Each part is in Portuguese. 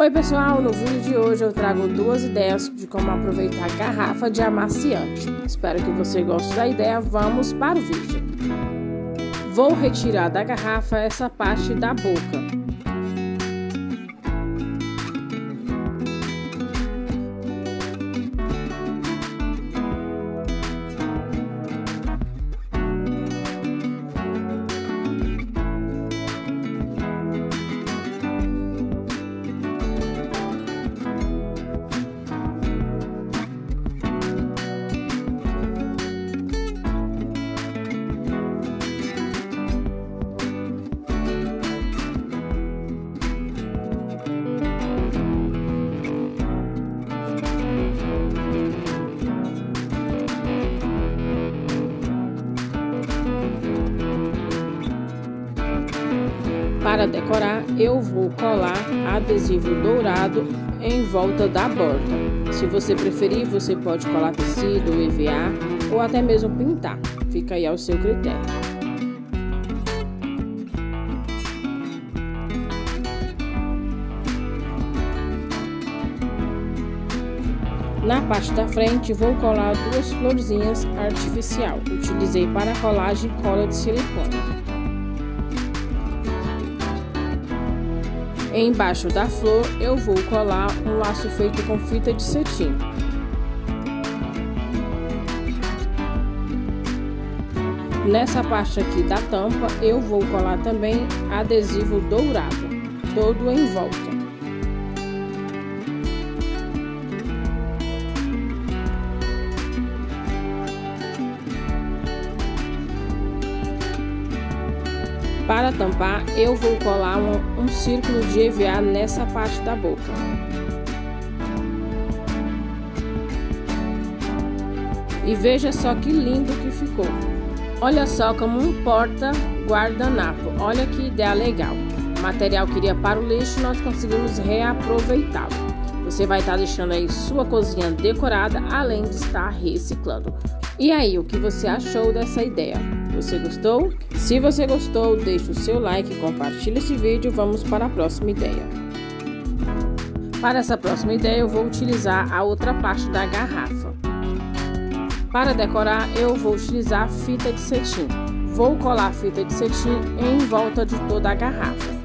Oi pessoal, no vídeo de hoje eu trago duas ideias de como aproveitar a garrafa de amaciante. Espero que você goste da ideia, vamos para o vídeo. Vou retirar da garrafa essa parte da boca. Para decorar, eu vou colar adesivo dourado em volta da borda. Se você preferir, você pode colar tecido, EVA ou até mesmo pintar. Fica aí ao seu critério. Na parte da frente, vou colar duas florzinhas artificial. Utilizei para colagem cola de silicone. Embaixo da flor, eu vou colar um laço feito com fita de cetim. Nessa parte aqui da tampa, eu vou colar também adesivo dourado, todo em volta. Para tampar, eu vou colar um círculo de EVA nessa parte da boca. E veja só que lindo que ficou. Olha só como um porta guardanapo. Olha que ideia legal. O material que iria para o lixo, nós conseguimos reaproveitá-lo. Você vai estar deixando aí sua cozinha decorada, além de estar reciclando. E aí, o que você achou dessa ideia? Você gostou? Se você gostou, deixe o seu like, compartilhe esse vídeo, vamos para a próxima ideia. Para essa próxima ideia, eu vou utilizar a outra parte da garrafa. Para decorar, eu vou utilizar fita de cetim. Vou colar a fita de cetim em volta de toda a garrafa.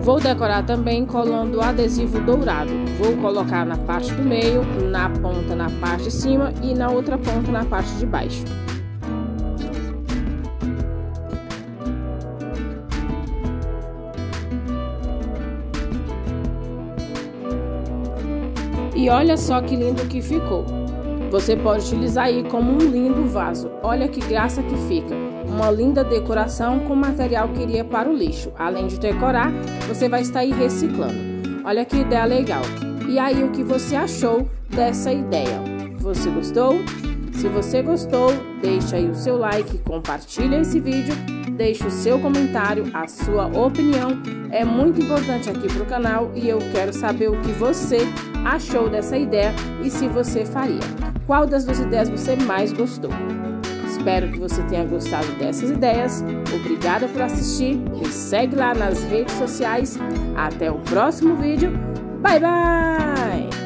Vou decorar também colando adesivo dourado. Vou colocar na parte do meio, na ponta na parte de cima e na outra ponta na parte de baixo. E olha só que lindo que ficou. Você pode utilizar aí como um lindo vaso. Olha que graça que fica. Uma linda decoração com material que iria para o lixo. Além de decorar, você vai estar aí reciclando. Olha que ideia legal. E aí, o que você achou dessa ideia? Você gostou? Se você gostou, deixa aí o seu like, compartilha esse vídeo, deixa o seu comentário, a sua opinião. É muito importante aqui para o canal e eu quero saber o que você achou dessa ideia e se você faria. Qual das duas ideias você mais gostou? Espero que você tenha gostado dessas ideias. Obrigada por assistir. Me segue lá nas redes sociais. Até o próximo vídeo. Bye, bye!